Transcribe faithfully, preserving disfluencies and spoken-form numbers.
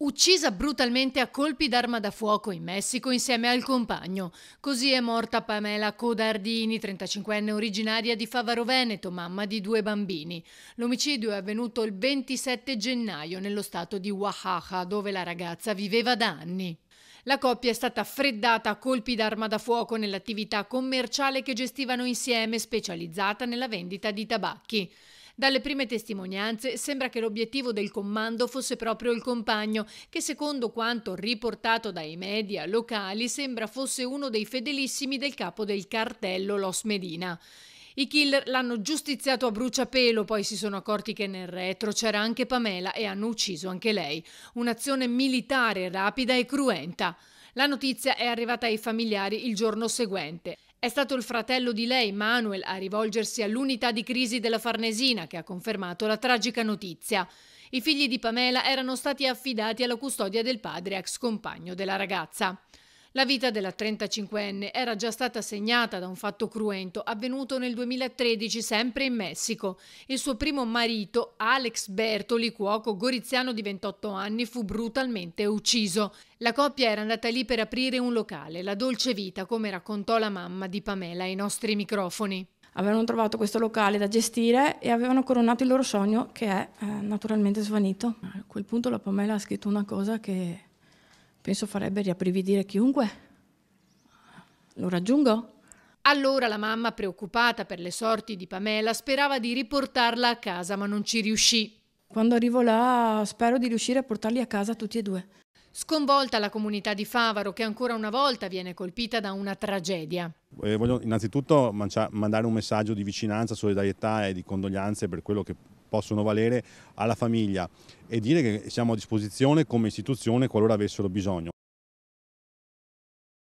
Uccisa brutalmente a colpi d'arma da fuoco in Messico insieme al compagno. Così è morta Pamela Codardini, trentacinquenne originaria di Favaro Veneto, mamma di due bambini. L'omicidio è avvenuto il ventisette gennaio nello stato di Oaxaca, dove la ragazza viveva da anni. La coppia è stata freddata a colpi d'arma da fuoco nell'attività commerciale che gestivano insieme, specializzata nella vendita di tabacchi. Dalle prime testimonianze sembra che l'obiettivo del commando fosse proprio il compagno, che secondo quanto riportato dai media locali sembra fosse uno dei fedelissimi del capo del cartello Los Medina. I killer l'hanno giustiziato a bruciapelo, poi si sono accorti che nel retro c'era anche Pamela e hanno ucciso anche lei. Un'azione militare rapida e cruenta. La notizia è arrivata ai familiari il giorno seguente. È stato il fratello di lei, Manuel, a rivolgersi all'unità di crisi della Farnesina che ha confermato la tragica notizia. I figli di Pamela erano stati affidati alla custodia del padre, ex compagno della ragazza. La vita della trentacinquenne era già stata segnata da un fatto cruento avvenuto nel duemilatredici sempre in Messico. Il suo primo marito, Alex Bertoli, cuoco goriziano di ventotto anni, fu brutalmente ucciso. La coppia era andata lì per aprire un locale, la Dolce Vita, come raccontò la mamma di Pamela ai nostri microfoni. Avevano trovato questo locale da gestire e avevano coronato il loro sogno, che è eh, naturalmente svanito. A quel punto la Pamela ha scritto una cosa che penso farebbe riapprividire chiunque. Lo raggiungo? Allora la mamma, preoccupata per le sorti di Pamela, sperava di riportarla a casa, ma non ci riuscì. Quando arrivo là spero di riuscire a portarli a casa tutti e due. Sconvolta la comunità di Favaro, che ancora una volta viene colpita da una tragedia. Eh, voglio innanzitutto mandare un messaggio di vicinanza, solidarietà e di condoglianze per quello che possono valere alla famiglia e dire che siamo a disposizione come istituzione qualora avessero bisogno.